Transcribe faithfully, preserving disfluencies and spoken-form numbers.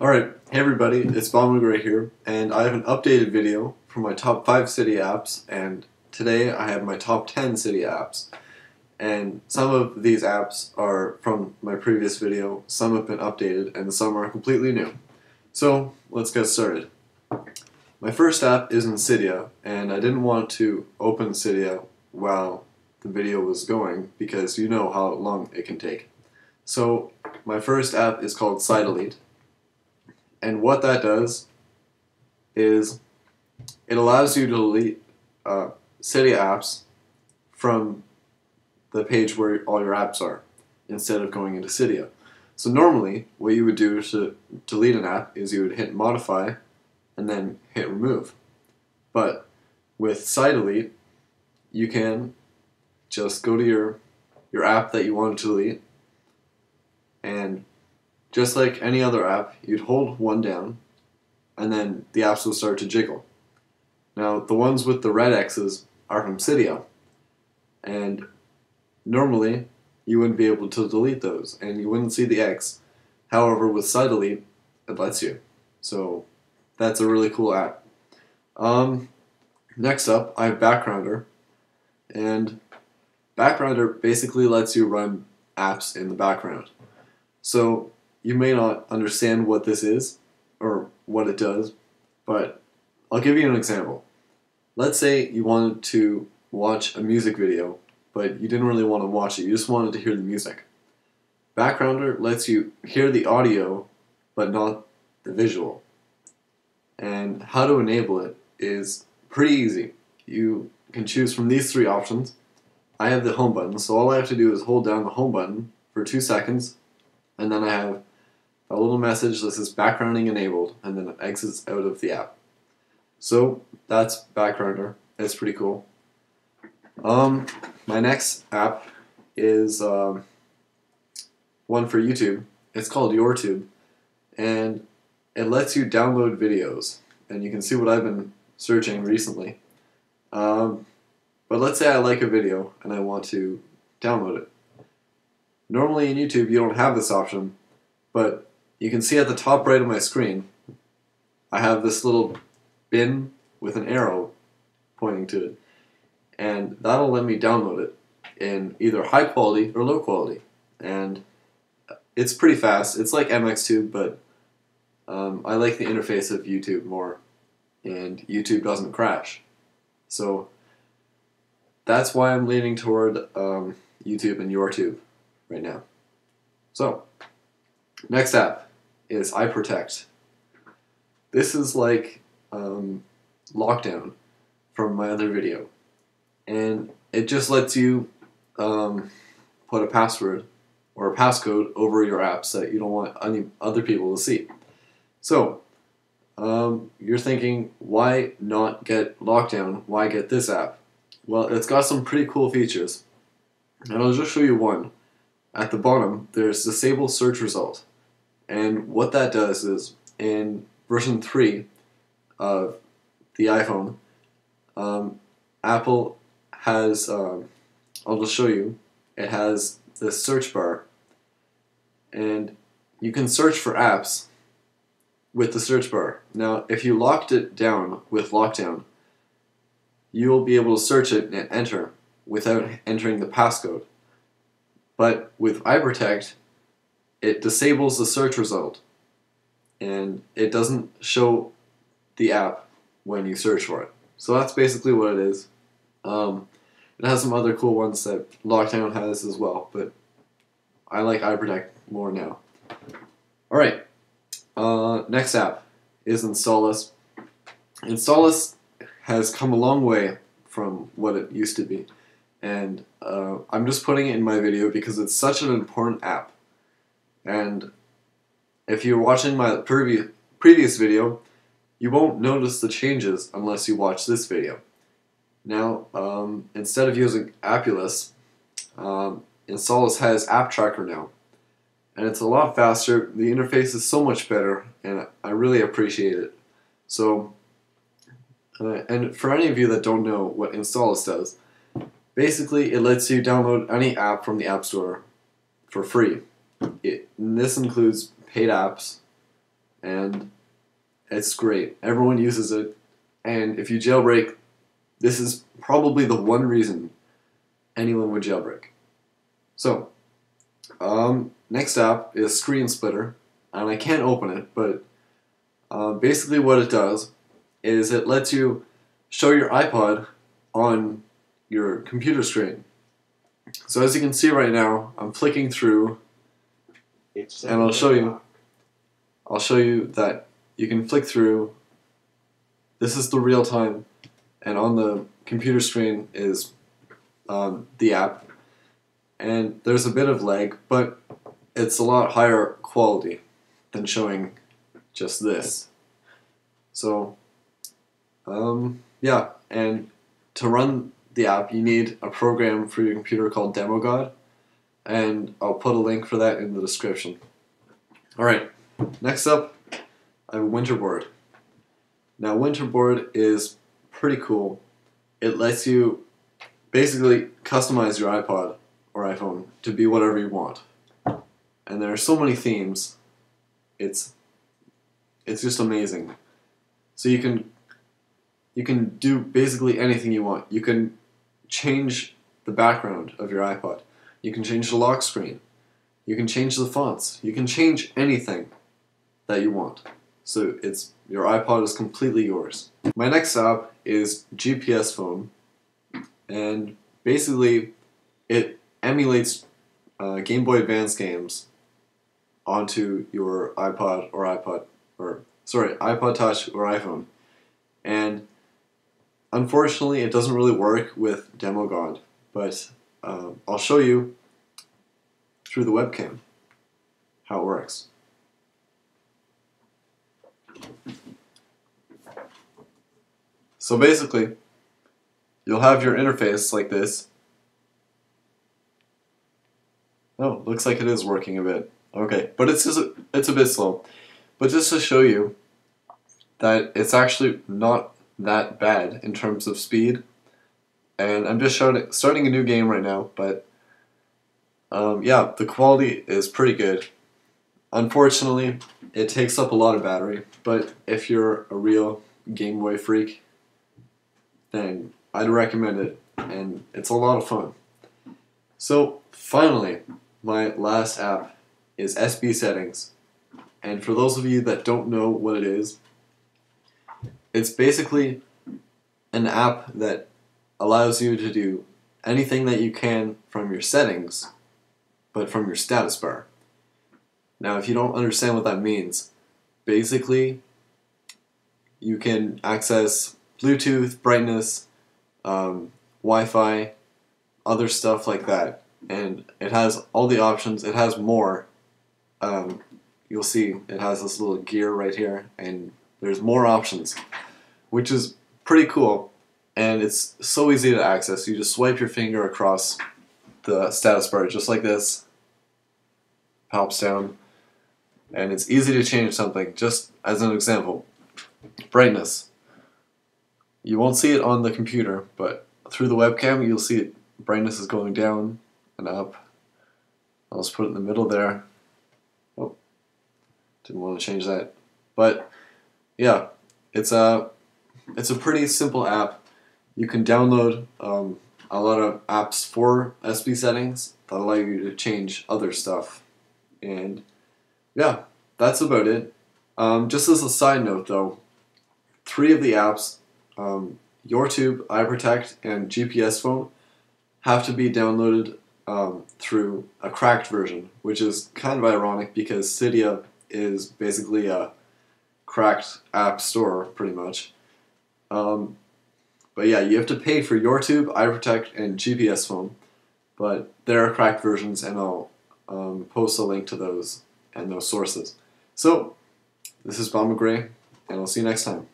Alright, hey everybody, it's BobMcGray here, and I have an updated video for my top five city apps, and today I have my top ten city apps. And some of these apps are from my previous video, some have been updated, and some are completely new. So, let's get started. My first app is in Cydia, and I didn't want to open Cydia while the video was going, because you know how long it can take. So, my first app is called CyDelete. And what that does is it allows you to delete uh, Cydia apps from the page where all your apps are instead of going into Cydia. So normally what you would do to delete an app is you would hit modify and then hit remove. But with CyDelete you can just go to your, your app that you want to delete, and just like any other app, you'd hold one down, and then the apps will start to jiggle. Now, the ones with the red X's are from Cydia, and normally you wouldn't be able to delete those, and you wouldn't see the X. However, with CyDelete, it lets you. So, that's a really cool app. Um, next up, I have Backgrounder, and Backgrounder basically lets you run apps in the background. So, you may not understand what this is or what it does, but I'll give you an example. Let's say you wanted to watch a music video, but you didn't really want to watch it. You just wanted to hear the music. Backgrounder lets you hear the audio, but not the visual. And how to enable it is pretty easy. You can choose from these three options. I have the home button, so all I have to do is hold down the home button for two seconds, and then I have a little message that says backgrounding enabled, and then it exits out of the app. So that's Backgrounder. It's pretty cool. Um, my next app is um, one for YouTube. It's called YourTube, and it lets you download videos, and you can see what I've been searching recently. Um, but let's say I like a video and I want to download it. Normally in YouTube you don't have this option, but you can see at the top right of my screen, I have this little bin with an arrow pointing to it, and that'll let me download it in either high quality or low quality, and it's pretty fast. It's like M X Tube, but um, I like the interface of YouTube more, and YouTube doesn't crash. So that's why I'm leaning toward um, YouTube and YourTube right now. So next app is iProtect. This is like um, Lockdown from my other video, and it just lets you um, put a password or a passcode over your apps that you don't want any other people to see. So um, you're thinking, why not get Lockdown? Why get this app? Well, it's got some pretty cool features, and I'll just show you one. At the bottom, there's disable search result, and what that does is, in version three of the iPhone, um, Apple has, um, I'll just show you, it has this search bar, and you can search for apps with the search bar. Now, if you locked it down with Lockdown, you'll be able to search it and enter without entering the passcode. But with iProtect, it disables the search result, and it doesn't show the app when you search for it. So that's basically what it is. Um, it has some other cool ones that Lockdown has as well, but I like iProtect more now. Alright, uh, next app is Installous. Installous has come a long way from what it used to be. And uh, I'm just putting it in my video because it's such an important app. And if you're watching my previ previous video, you won't notice the changes unless you watch this video. Now, um, instead of using Appulus, um, Installous has App Tracker now. And it's a lot faster, the interface is so much better, and I really appreciate it. So, uh, and for any of you that don't know what Installous does, basically, it lets you download any app from the App Store for free. It, and this includes paid apps and it's great. Everyone uses it, and if you jailbreak, this is probably the one reason anyone would jailbreak. So, um, next app is Screen Splitr, and I can't open it, but uh, basically what it does is it lets you show your iPod on your computer screen. So as you can see right now, I'm flicking through, it's and I'll show you. I'll show you that you can flick through. This is the real time, and on the computer screen is um, the app. And there's a bit of lag, but it's a lot higher quality than showing just this. So, um, yeah, and to run the app, you need a program for your computer called Demo God, and I'll put a link for that in the description. Alright, next up, I have Winterboard. Now, Winterboard is pretty cool. It lets you basically customize your iPod or iPhone to be whatever you want. And there are so many themes, it's it's just amazing. So you can you can do basically anything you want. You can change the background of your iPod. You can change the lock screen. You can change the fonts. You can change anything that you want. So it's your iPod is completely yours. My next app is gpSphone, and basically it emulates uh, Game Boy Advance games onto your iPod or iPod or sorry iPod Touch or iPhone, and unfortunately it doesn't really work with Demo God, but um, I'll show you through the webcam how it works. So basically you'll have your interface like this. Oh, looks like it is working a bit. Okay, but it's just a, it's a bit slow. But just to show you that it's actually not that bad in terms of speed. And I'm just starting, starting a new game right now, but um, yeah, the quality is pretty good. Unfortunately, it takes up a lot of battery, but if you're a real Game Boy freak, then I'd recommend it, and it's a lot of fun. So finally, my last app is SBSettings, and for those of you that don't know what it is, it's basically an app that allows you to do anything that you can from your settings, but from your status bar. Now, if you don't understand what that means, basically you can access Bluetooth, brightness, um, Wi-Fi, other stuff like that, and it has all the options. It has more. Um, you'll see it has this little gear right here, and there's more options, which is pretty cool, and it's so easy to access. You just swipe your finger across the status bar just like this, pops down, and it's easy to change something. Just as an example, brightness. You won't see it on the computer, but through the webcam you'll see it. Brightness is going down and up. I'll just put it in the middle there. Oh, didn't want to change that. But yeah, it's a it's a pretty simple app. You can download um, a lot of apps for SBSettings that allow you to change other stuff. And yeah, that's about it. Um, just as a side note, though, three of the apps, um, YourTube, iProtect, and gpSPhone, have to be downloaded um, through a cracked version, which is kind of ironic because Cydia is basically a cracked app store, pretty much. Um, but yeah, you have to pay for YourTube, iProtect, and gpSPhone, but there are cracked versions, and I'll um, post a link to those and those sources. So, this is BobMcGray, and I'll see you next time.